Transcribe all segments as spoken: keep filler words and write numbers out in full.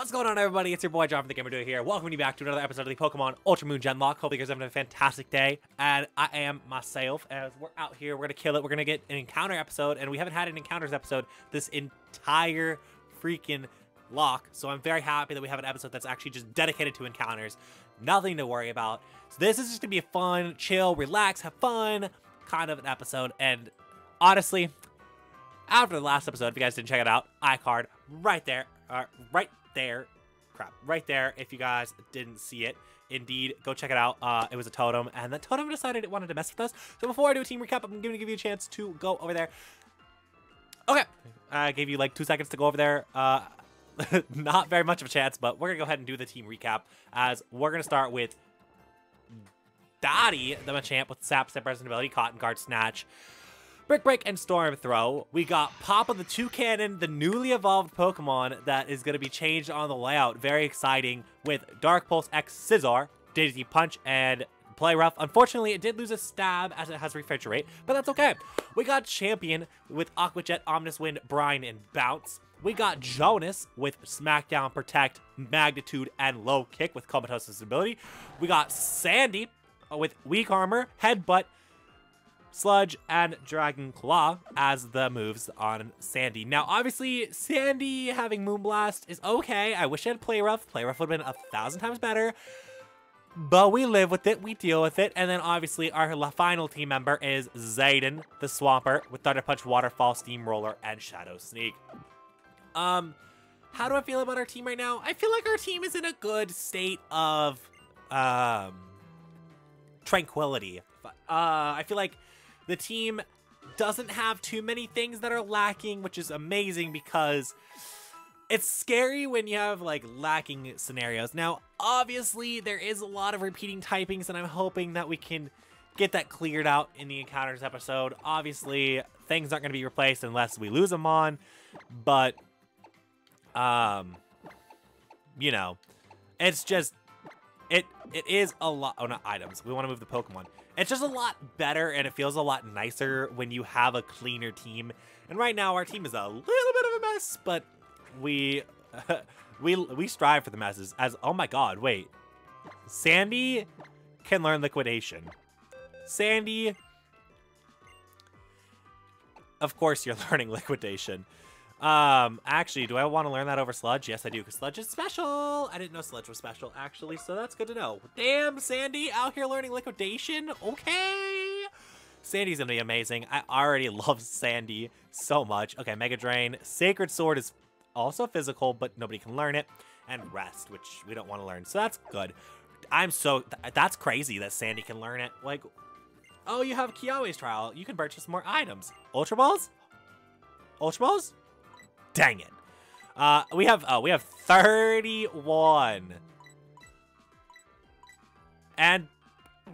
What's going on, everybody? It's your boy John from The GamerDuo here. Welcome you back to another episode of the Pokemon Ultra Moon Gen Lock. Hope you guys are having a fantastic day. And I am myself, as we're out here. We're going to kill it. We're going to get an encounter episode, and we haven't had an encounters episode this entire freaking lock. So I'm very happy that we have an episode that's actually just dedicated to encounters. Nothing to worry about. So this is just going to be a fun, chill, relax, have fun kind of an episode. And honestly, after the last episode, if you guys didn't check it out, iCard right there, uh, right there, crap, right there. If you guys didn't see it, indeed, go check it out. Uh, it was a totem, and the totem decided it wanted to mess with us. So before I do a team recap, I'm going to give you a chance to go over there. Okay, I gave you like two seconds to go over there. Uh, not very much of a chance, but we're going to go ahead and do the team recap, as we're going to start with Dottie, the Machamp, with Sap, Step, Resident Ability, Cotton Guard, Snatch, Brick Break, and Storm Throw. We got Papa the Toucannon, the newly evolved Pokemon that is going to be changed on the layout. Very exciting, with Dark Pulse X Scizor, Dizzy Punch, and Play Rough. Unfortunately, it did lose a STAB as it has Refrigerate, but that's okay. We got Champion with Aqua Jet, Omnis Wind, Brine, and Bounce. We got Jonas with Smackdown, Protect, Magnitude, and Low Kick with Comatose ability. We got Sandy with Weak Armor, Headbutt, Sludge, and Dragon Claw as the moves on Sandy. Now, obviously, Sandy having Moonblast is okay. I wish I had Play Rough. Play Rough would have been a thousand times better. But we live with it. We deal with it. And then, obviously, our final team member is Zayden, the Swampert, with Thunder Punch, Waterfall, Steamroller, and Shadow Sneak. Um, how do I feel about our team right now? I feel like our team is in a good state of, um, tranquility. Uh, I feel like the team doesn't have too many things that are lacking, which is amazing because it's scary when you have, like, lacking scenarios. Now, obviously, there is a lot of repeating typings, and I'm hoping that we can get that cleared out in the encounters episode. Obviously, things aren't going to be replaced unless we lose them on, but, um, you know, it's just, it, it is a lot, oh, not items, we want to move the Pokemon. It's just a lot better, and it feels a lot nicer when you have a cleaner team. And right now, our team is a little bit of a mess, but we, uh, we, we strive for the messes. As, oh my god, wait. Sandy can learn Liquidation. Sandy, of course you're learning Liquidation. Um, actually, do I want to learn that over Sludge? Yes, I do, because Sludge is special. I didn't know Sludge was special, actually, so that's good to know. Damn, Sandy out here learning Liquidation. Okay. Sandy's going to be amazing. I already love Sandy so much. Okay, Mega Drain. Sacred Sword is also physical, but nobody can learn it. And Rest, which we don't want to learn, so that's good. I'm so... Th that's crazy that Sandy can learn it. Like, oh, you have Kiawe's Trial. You can purchase more items. Ultra Balls? Ultra Balls? Dang it. Uh, we have uh, we have thirty-one. And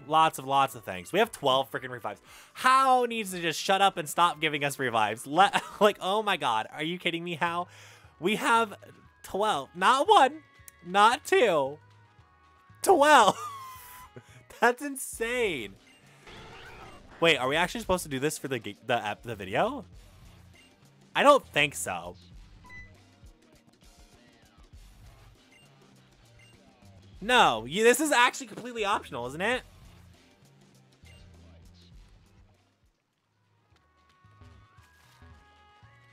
lots of lots of things. We have twelve freaking revives. How needs to just shut up and stop giving us revives? Let, like, oh my god. Are you kidding me, How? We have twelve. Not one. Not two. twelve. That's insane. Wait, are we actually supposed to do this for the the the video? I don't think so. No, you, this is actually completely optional, isn't it?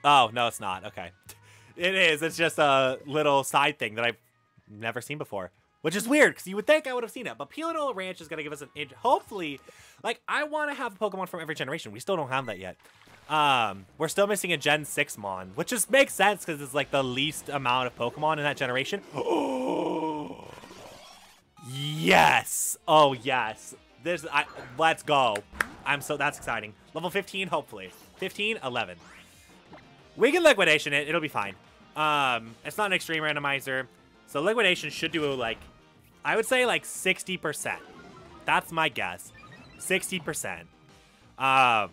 Oh, no, it's not. Okay. It is. It's just a little side thing that I've never seen before. Which is weird, because you would think I would have seen it. But Pelotola Ranch is going to give us an edge. Hopefully, like, I want to have Pokemon from every generation. We still don't have that yet. Um, we're still missing a Gen six Mon, which just makes sense, because it's, like, the least amount of Pokemon in that generation. Oh, yes. Oh, yes. This, I, let's go. I'm so, that's exciting. Level fifteen, hopefully. fifteen, eleven. We can Liquidation it. It'll be fine. Um, it's not an extreme randomizer. So Liquidation should do, like, I would say like sixty percent. That's my guess. sixty percent. Um,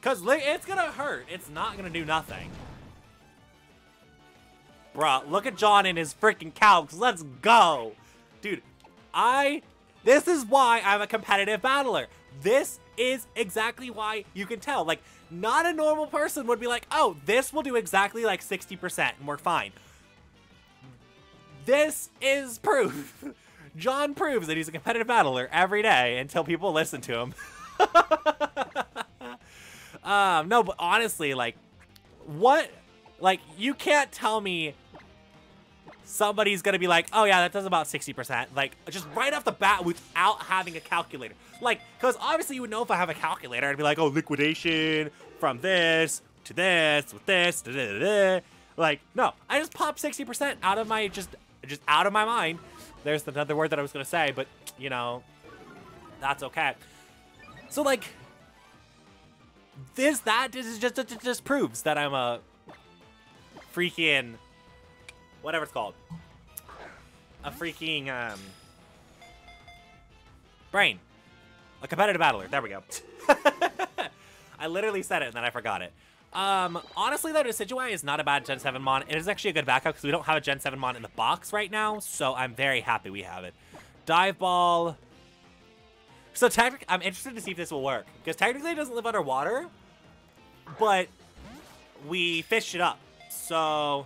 because it's going to hurt. It's not going to do nothing. Bruh, look at John in his freaking calcs. Let's go. Dude, I... This is why I'm a competitive battler. This is exactly why you can tell. Like, not a normal person would be like, oh, this will do exactly like sixty percent and we're fine. This is proof. John proves that he's a competitive battler every day until people listen to him. um, no, but honestly, like, what? Like, you can't tell me somebody's going to be like, oh, yeah, that does about sixty percent. Like, just right off the bat without having a calculator. Like, because obviously you would know if I have a calculator. I'd be like, oh, liquidation from this to this with this. Da, da, da, da. Like, no, I just popped sixty percent out of my, just, just out of my mind. There's another word that I was going to say, but, you know, that's okay. So, like, this, that, this is just, it just proves that I'm a freaking, whatever it's called, a freaking, um, brain, a competitive battler. There we go. I literally said it and then I forgot it. Um, honestly, though, Decidueye is not a bad Gen seven mon. It is actually a good backup because we don't have a Gen seven mon in the box right now, so I'm very happy we have it. Dive Ball. So, technically, I'm interested to see if this will work because technically it doesn't live underwater, but we fished it up, so...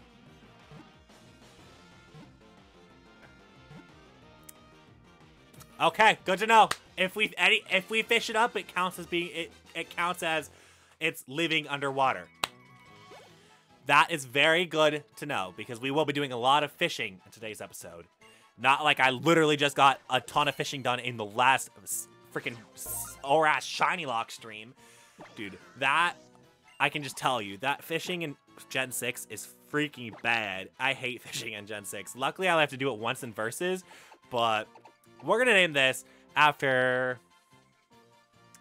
Okay, good to know. If we any, if we fish it up, it counts as being it. It counts as it's living underwater. That is very good to know because we will be doing a lot of fishing in today's episode. Not like I literally just got a ton of fishing done in the last freaking Orash Shiny Lock stream, dude. That I can just tell you that fishing in Gen six is freaking bad. I hate fishing in Gen six. Luckily, I 'll have to do it once in Versus, but. We're going to name this after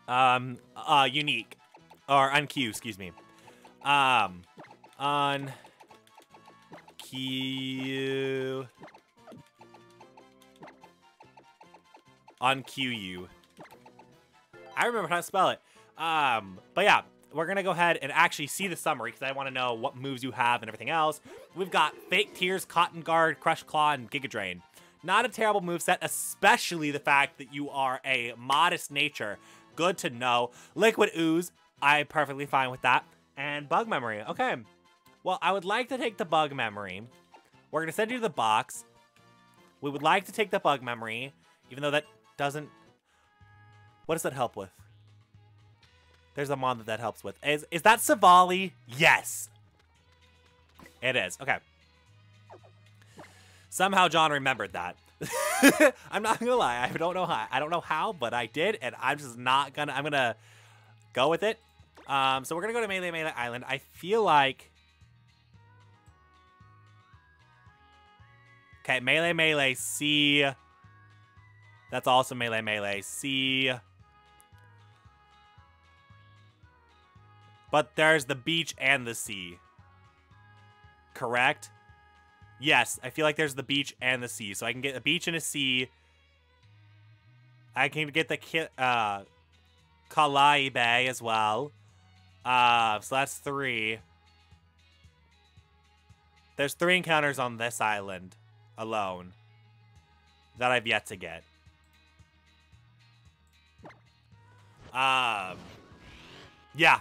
um, uh, Unique, or Unq, excuse me. Um, Unq. Unq. I remember how to spell it. Um, but yeah, we're going to go ahead and actually see the summary because I want to know what moves you have and everything else. We've got Fake Tears, Cotton Guard, Crush Claw, and Giga Drain. Not a terrible moveset, especially the fact that you are a modest nature. Good to know. Liquid Ooze, I'm perfectly fine with that. And Bug Memory. Okay. Well, I would like to take the Bug Memory. We're going to send you to the box. We would like to take the Bug Memory, even though that doesn't... What does that help with? There's a mon that that helps with. Is, is that Savali? Yes. It is. Okay. Somehow John remembered that. I'm not gonna lie, I don't know how. I don't know how, but I did, and I'm just not gonna. I'm gonna go with it. Um, so we're gonna go to Melemele Island. I feel like. Okay, Melemele Sea. That's also Melemele Sea. But there's the beach and the sea. Correct. Yes, I feel like there's the beach and the sea. So I can get a beach and a sea. I can get the uh, Kala'i Bay as well. Uh, so that's three. There's three encounters on this island alone that I've yet to get. Um, yeah.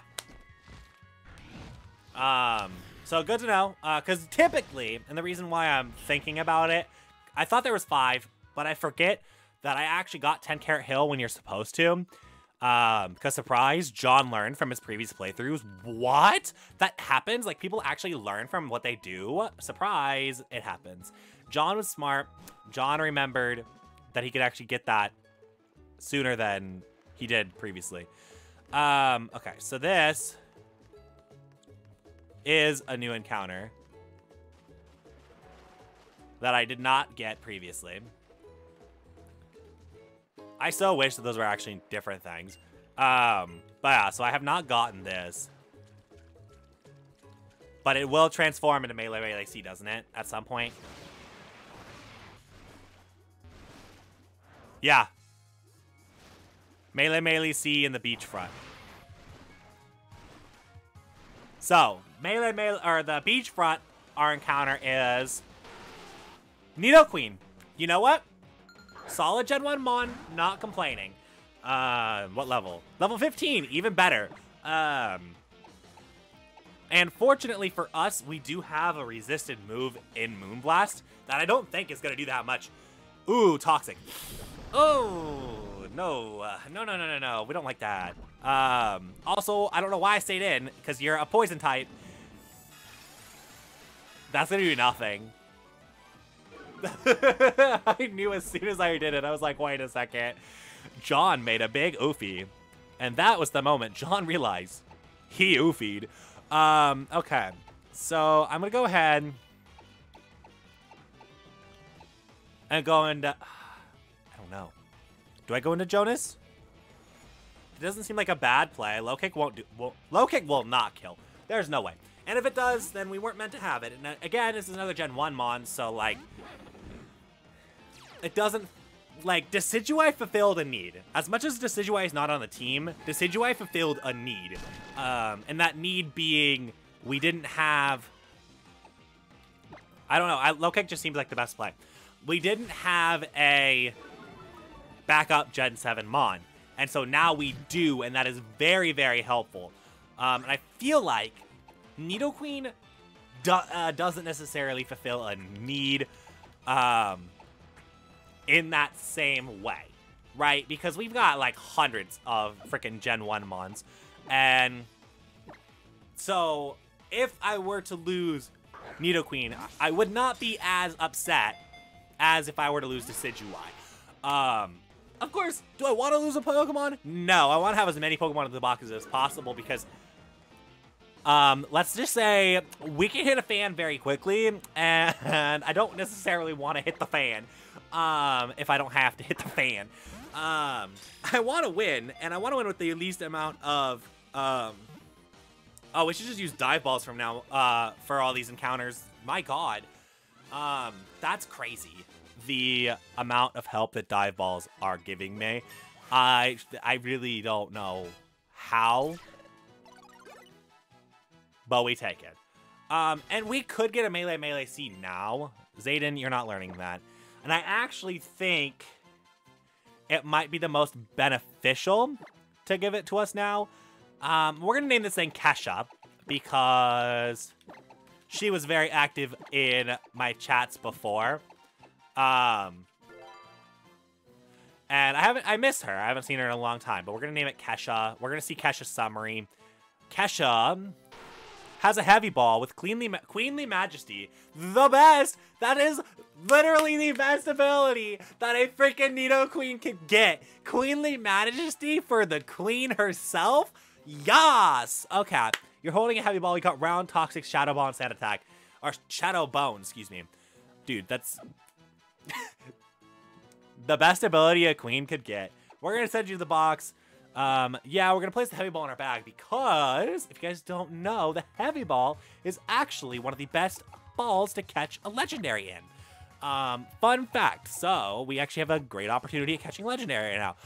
Um... So good to know, because uh, typically, and the reason why I'm thinking about it, I thought there was five, but I forget that I actually got ten carat hill when you're supposed to. Because um, surprise, John learned from his previous playthroughs. What? That happens? Like, people actually learn from what they do? Surprise, it happens. John was smart. John remembered that he could actually get that sooner than he did previously. Um, okay, so this... is a new encounter that I did not get previously. I so wish that those were actually different things. Um, but yeah, so I have not gotten this. But it will transform into Melemele Sea, doesn't it? At some point. Yeah. Melemele Sea in the beachfront. So, Melemele, or the beachfront, our encounter is Nidoqueen. You know what? Solid Gen one mon, not complaining. Uh, what level? Level fifteen, even better. Um, And fortunately for us, we do have a resisted move in Moonblast that I don't think is going to do that much. Ooh, Toxic. Oh, no. Uh, no, no, no, no, no. We don't like that. Um, also, I don't know why I stayed in, because you're a poison type. That's going to do nothing. I knew as soon as I did it, I was like, wait a second. John made a big oofie. And that was the moment John realized he oofied. Um, okay, so I'm going to go ahead and go into, I don't know. Do I go into Jonas? It doesn't seem like a bad play. Low kick won't do, well, low kick will not kill. There's no way. And if it does, then we weren't meant to have it. And again, this is another Gen one Mon, so like, it doesn't, like, Decidueye fulfilled a need. As much as Decidueye is not on the team, Decidueye fulfilled a need. Um, and that need being, we didn't have, I don't know, I, low kick just seems like the best play. We didn't have a backup Gen seven Mon. And so now we do, and that is very, very helpful. Um, and I feel like Nidoqueen do, uh, doesn't necessarily fulfill a need um, in that same way, right? Because we've got like hundreds of freaking Gen one Mons. And so if I were to lose Nidoqueen, I would not be as upset as if I were to lose Decidueye. Um, of course, do I want to lose a Pokemon? No, I want to have as many Pokemon in the box as possible because um, let's just say we can hit a fan very quickly, and I don't necessarily want to hit the fan um, if I don't have to hit the fan. Um, I want to win, and I want to win with the least amount of... Um, oh, we should just use dive balls from now uh, for all these encounters. My god. Um, that's crazy, the amount of help that dive balls are giving me. I I really don't know how, but we take it. Um, and we could get a Melemele Sea now. Zayden, you're not learning that. And I actually think it might be the most beneficial to give it to us now. Um, we're gonna name this thing Kesha because she was very active in my chats before. Um, and I haven't, I miss her. I haven't seen her in a long time, but we're going to name it Kesha. We're going to see Kesha's summary. Kesha has a heavy ball with cleanly, queenly majesty. The best. That is literally the best ability that a freaking Nidoqueen could get. Queenly majesty for the queen herself. Yas. Okay. You're holding a heavy ball. You got round, toxic, shadow ball, and sand attack. Or shadow bone, excuse me. Dude, that's the best ability a queen could get. We're going to send you to the box. Um, yeah, we're going to place the heavy ball in our bag because, if you guys don't know, the heavy ball is actually one of the best balls to catch a legendary in. Um, fun fact. So, we actually have a great opportunity at catching legendary right now.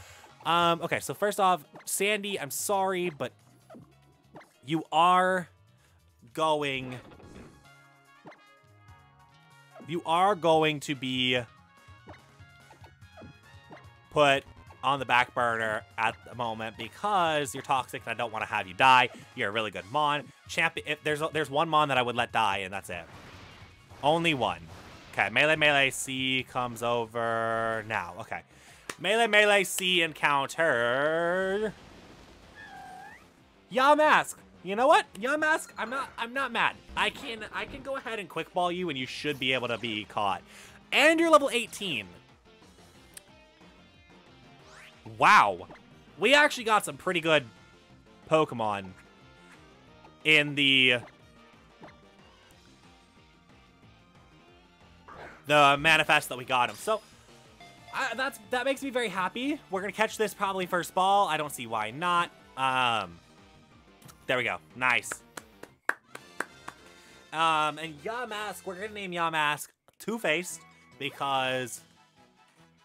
Um, okay, so first off, Sandy, I'm sorry, but you are going, you are going to be put on the back burner at the moment because you're toxic and I don't want to have you die. You're a really good Mon. Champion, if there's, there's one Mon that I would let die and that's it. Only one. Okay, Melemele Sea comes over now. Okay, Melemele Sea encounter. Yamask. You know what, Yamask? I'm not. I'm not mad. I can. I can go ahead and quickball you, and you should be able to be caught. And you're level eighteen. Wow, we actually got some pretty good Pokemon in the the manifest that we got them. So I, that's that makes me very happy. We're gonna catch this probably first ball. I don't see why not. Um. There we go. Nice. Um, and Yamask, we're going to name Yamask Two-Faced because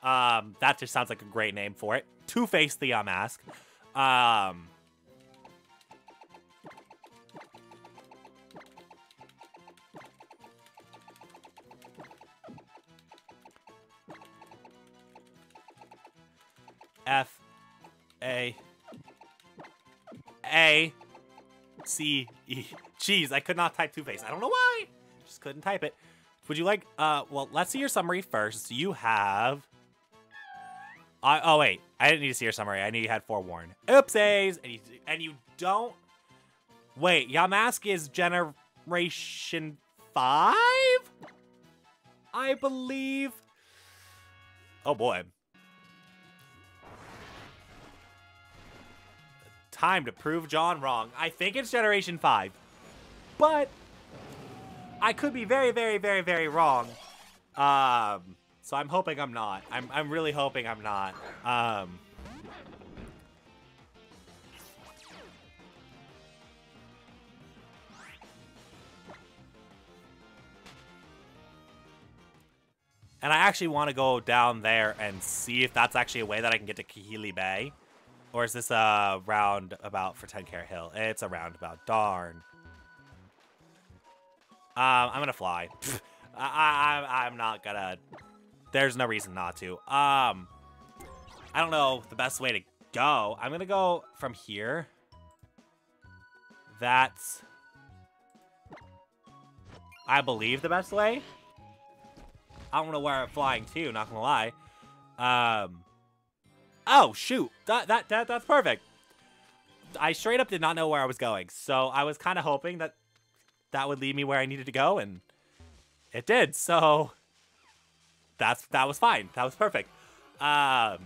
um, that just sounds like a great name for it. Two-Faced the Yamask. Um, F. A. A. C E Jeez, I could not type Two-Face. I don't know why. Just couldn't type it. Would you like... Uh, well, let's see your summary first. You have... I, oh, wait. I didn't need to see your summary. I knew you had forewarned. Oopsies! And you, and you don't... Wait, Yamask is Generation five? I believe... Oh, boy. Time to prove John wrong. I think it's Generation five, but I could be very, very, very, very wrong. Um, so I'm hoping I'm not. I'm, I'm really hoping I'm not. Um, and I actually want to go down there and see if that's actually a way that I can get to Kahili Bay. Or is this a roundabout for Ten Carat Hill? It's a roundabout. Darn. Um, I'm gonna fly. I, I, I'm not gonna. There's no reason not to. Um, I don't know the best way to go. I'm gonna go from here. That's, I believe, the best way. I don't know where I'm flying to. Not gonna lie. Um. Oh, shoot. That, that that that's perfect. I straight up did not know where I was going. So I was kind of hoping that that would lead me where I needed to go. And it did. So that's that was fine. That was perfect. Um,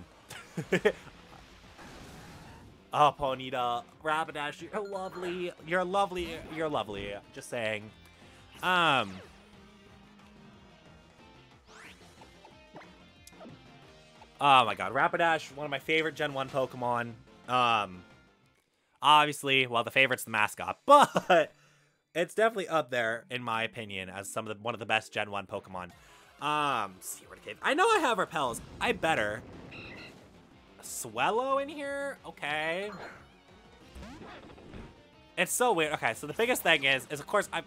oh, Ponyta. Rapidash, you're lovely. You're lovely. You're lovely. Just saying. Um... Oh my god, Rapidash, one of my favorite Gen one Pokemon. Um, obviously, well, the favorite's the mascot, but it's definitely up there, in my opinion, as some of the, one of the best Gen one Pokemon. Um, see where to cave. I know I have repels. I better. A Swellow in here? Okay. It's so weird. Okay, so the biggest thing is, is of course, I'm,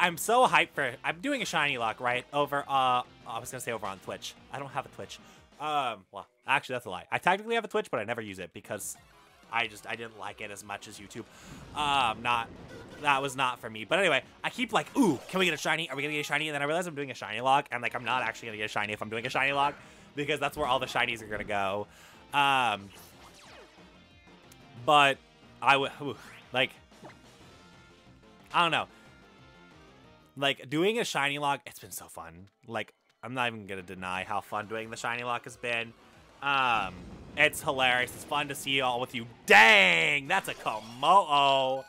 I'm so hyped for, I'm doing a shiny lock, right? Over, uh, I was gonna say over on Twitch. I don't have a Twitch. Um, well, actually, that's a lie. I technically have a Twitch, but I never use it because I just, I didn't like it as much as YouTube. Um, not, that was not for me. But anyway, I keep like, ooh, can we get a shiny? Are we going to get a shiny? And then I realize I'm doing a shiny lock, and like, I'm not actually going to get a shiny if I'm doing a shiny lock because that's where all the shinies are going to go. Um, but I would, like, I don't know. Like, doing a shiny lock, it's been so fun. Like, I'm not even going to deny how fun doing the shiny lock has been. Um, it's hilarious. It's fun to see you all with you. Dang, that's a Kommo-o.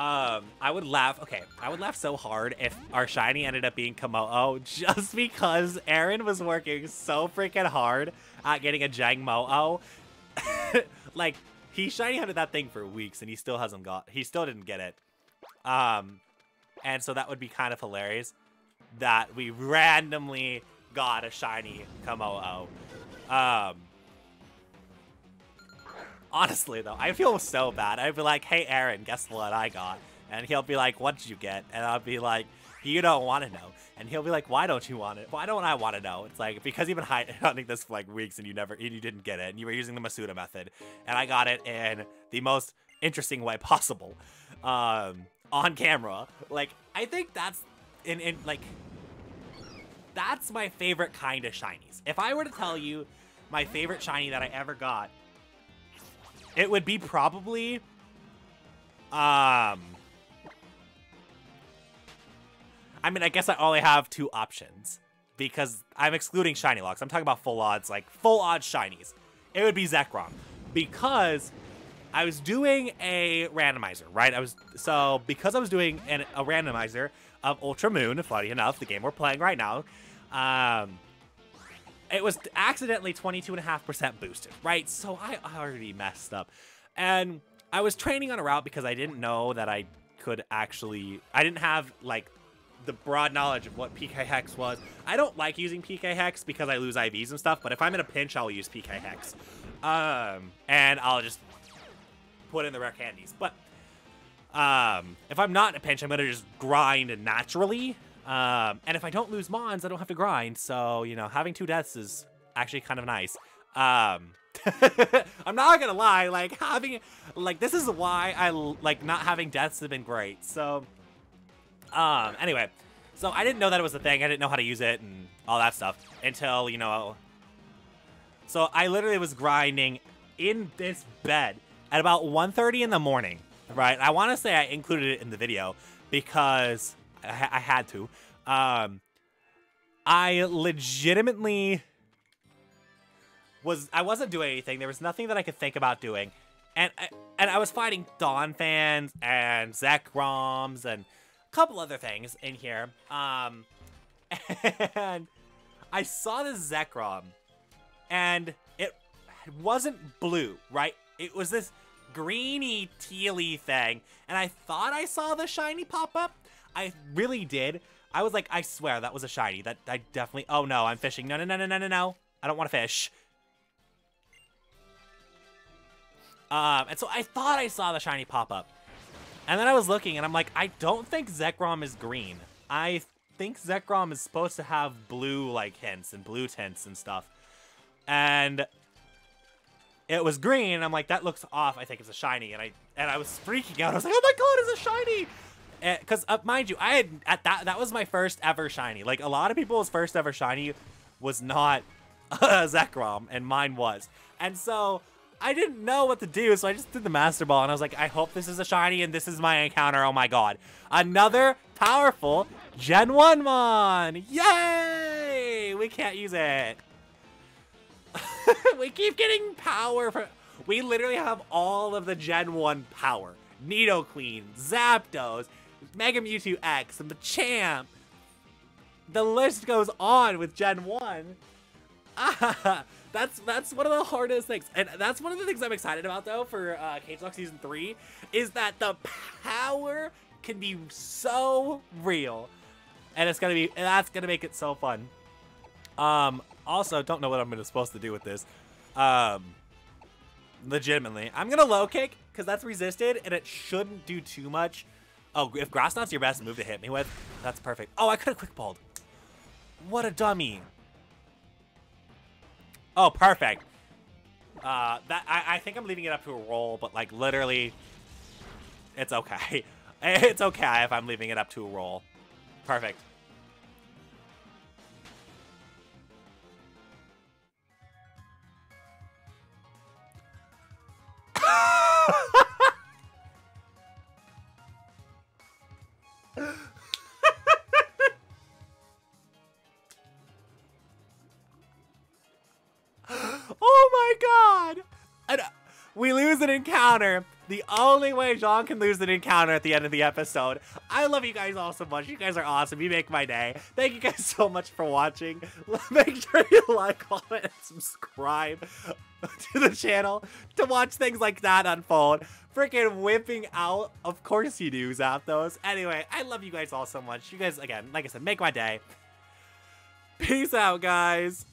Um, I would laugh. Okay, I would laugh so hard if our shiny ended up being Kommo-o just because Aaron was working so freaking hard at getting a Jangmo-o. Like, he shiny hunted that thing for weeks and he still hasn't got, he still didn't get it. Um, and so that would be kind of hilarious. That we randomly got a shiny Kommo-o. Um, honestly, though, I feel so bad. I'd be like, hey, Aaron, guess what I got? And he'll be like, what did you get? And I'll be like, you don't want to know. And he'll be like, why don't you want it? Why don't I want to know? It's like, because you've been hunting this for like weeks and you never, and you didn't get it. And you were using the Masuda method. And I got it in the most interesting way possible. Um, on camera. Like, I think that's, In, in, like, that's my favorite kind of shinies. If I were to tell you my favorite shiny that I ever got, it would be probably, um, I mean, I guess I only have two options because I'm excluding shiny locks. I'm talking about full odds, like full odds shinies. It would be Zekrom because I was doing a randomizer, right? I was, so because I was doing an, a randomizer, of Ultra Moon, funny enough, the game we're playing right now, um, it was accidentally twenty-two point five percent boosted, right? So I already messed up. And I was training on a route because I didn't know that I could actually, I didn't have, like, the broad knowledge of what P K Hex was. I don't like using P K Hex because I lose I Vs and stuff, but if I'm in a pinch, I'll use P K Hex. Um, and I'll just put in the rare candies. But Um, if I'm not in a pinch, I'm going to just grind naturally. Um, and if I don't lose Mons, I don't have to grind. So, you know, having two deaths is actually kind of nice. Um, I'm not going to lie. Like, having, like, this is why I, like, not having deaths has been great. So, Um, anyway, so I didn't know that it was a thing. I didn't know how to use it and all that stuff until, you know... So I literally was grinding in this bed at about one thirty in the morning, right? I want to say I included it in the video because I, ha I had to. Um, I legitimately... Was I wasn't doing anything. There was nothing that I could think about doing. And I, and I was fighting Dawn fans and Zekroms and a couple other things in here. Um, and I saw this Zekrom. And it wasn't blue, right? It was this greeny, tealy thing. And I thought I saw the shiny pop up. I really did. I was like, I swear that was a shiny. That I definitely... Oh, no, I'm fishing. No, no, no, no, no, no, no. I don't want to fish. Um, and so I thought I saw the shiny pop up. And then I was looking and I'm like, I don't think Zekrom is green. I think Zekrom is supposed to have blue like hints and blue tints and stuff. And it was green. I'm like, that looks off. I think it's a shiny. And I and I was freaking out. I was like, oh my god, it's a shiny. Because uh, mind you, I had at that that was my first ever shiny. Like a lot of people's first ever shiny was not uh, Zekrom, and mine was. And so I didn't know what to do, so I just did the Master Ball, and I was like, I hope this is a shiny, and this is my encounter. Oh my god. Another powerful Gen one Mon! Yay! We can't use it. We keep getting power. From we literally have all of the Gen one power. Nidoqueen, Zapdos, Mega Mewtwo X, and Machamp. The list goes on with Gen one. That's that's one of the hardest things, and that's one of the things I'm excited about though for uh, Cage Lock Season three, is that the power can be so real, and it's gonna be that's gonna make it so fun. Um, also, don't know what I'm gonna supposed to do with this. Um, legitimately, I'm gonna low kick because that's resisted and it shouldn't do too much. Oh, if Grass Knot's your best move to hit me with, that's perfect. Oh, I could have quick balled. What a dummy. Oh, perfect. Uh, that I, I think I'm leaving it up to a roll, but like literally, it's okay. It's okay if I'm leaving it up to a roll. Perfect. We lose an encounter. The only way Jean can lose an encounter at the end of the episode. I love you guys all so much. You guys are awesome. You make my day. Thank you guys so much for watching. Make sure you like, comment, and subscribe to the channel to watch things like that unfold. Freaking whipping out. Of course you do, Zapdos. Anyway, I love you guys all so much. You guys, again, like I said, make my day. Peace out, guys.